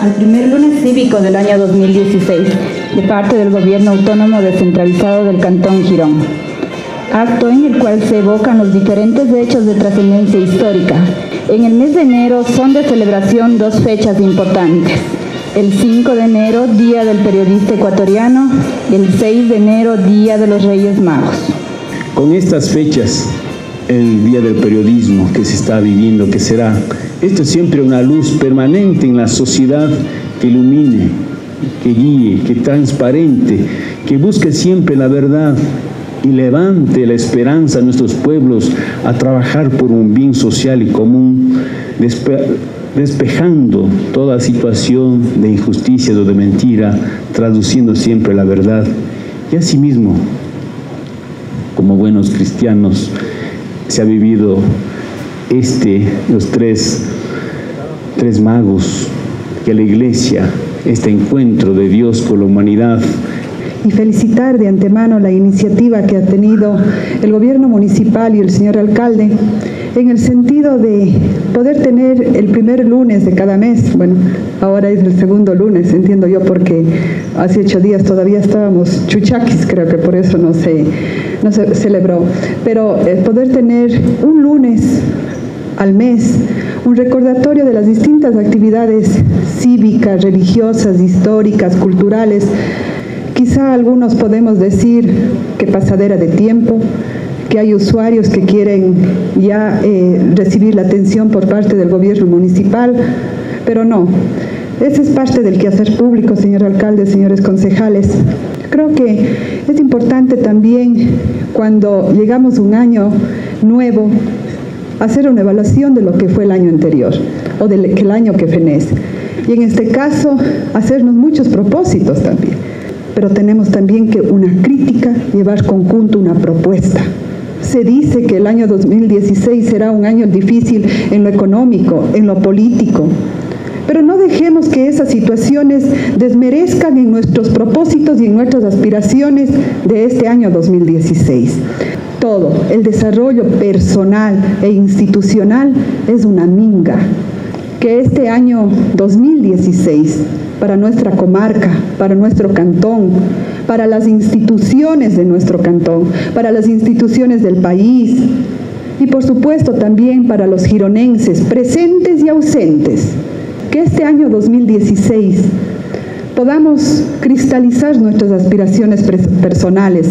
al primer lunes cívico del año 2016 de parte del Gobierno Autónomo Descentralizado del Cantón Girón, acto en el cual se evocan los diferentes hechos de trascendencia histórica. En el mes de enero son de celebración dos fechas importantes. El 5 de enero, Día del Periodista Ecuatoriano, y el 6 de enero, Día de los Reyes Magos. Con estas fechas, el Día del Periodismo que se está viviendo, que será, esto es siempre una luz permanente en la sociedad que ilumine, que guíe, que transparente, que busque siempre la verdad y levante la esperanza a nuestros pueblos a trabajar por un bien social y común, despejando toda situación de injusticia o de mentira, traduciendo siempre la verdad. Y asimismo, como buenos cristianos, se ha vivido los tres magos que la Iglesia, este encuentro de Dios con la humanidad. Y felicitar de antemano la iniciativa que ha tenido el gobierno municipal y el señor alcalde en el sentido de poder tener el primer lunes de cada mes. Bueno, ahora es el segundo lunes, entiendo yo, porque hace 8 días todavía estábamos chuchaquis, creo que por eso no se celebró. Pero poder tener un lunes al mes, un recordatorio de las distintas actividades cívicas, religiosas, históricas, culturales. Quizá algunos podemos decir que pasadera de tiempo, que hay usuarios que quieren ya recibir la atención por parte del gobierno municipal, pero no. Esa es parte del quehacer público, señor alcalde, señores concejales. Creo que es importante también, cuando llegamos a un año nuevo, hacer una evaluación de lo que fue el año anterior o del año que fenece. Y en este caso, hacernos muchos propósitos también. Pero tenemos también que una crítica llevar conjunto una propuesta. Se dice que el año 2016 será un año difícil en lo económico, en lo político, pero no dejemos que esas situaciones desmerezcan en nuestros propósitos y en nuestras aspiraciones de este año 2016. Todo el desarrollo personal e institucional es una minga. Que este año 2016, para nuestra comarca, para nuestro cantón, para las instituciones de nuestro cantón, para las instituciones del país y por supuesto también para los gironenses presentes y ausentes, que este año 2016 podamos cristalizar nuestras aspiraciones personales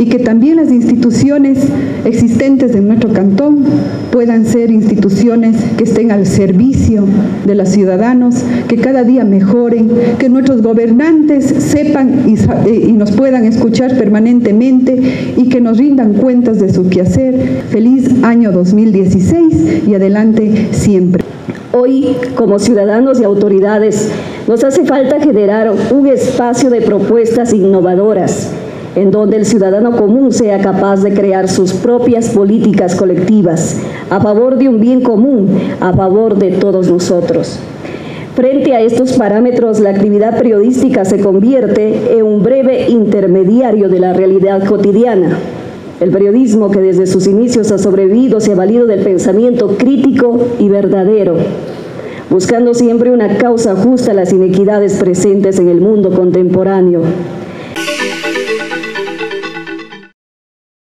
y que también las instituciones existentes en nuestro cantón puedan ser instituciones que estén al servicio de los ciudadanos, que cada día mejoren, que nuestros gobernantes sepan y nos puedan escuchar permanentemente y que nos rindan cuentas de su quehacer. Feliz año 2016 y adelante siempre. Hoy, como ciudadanos y autoridades, nos hace falta generar un espacio de propuestas innovadoras, en donde el ciudadano común sea capaz de crear sus propias políticas colectivas a favor de un bien común, a favor de todos nosotros. Frente a estos parámetros, la actividad periodística se convierte en un breve intermediario de la realidad cotidiana. El periodismo, que desde sus inicios ha sobrevivido, se ha valido del pensamiento crítico y verdadero, buscando siempre una causa justa a las inequidades presentes en el mundo contemporáneo.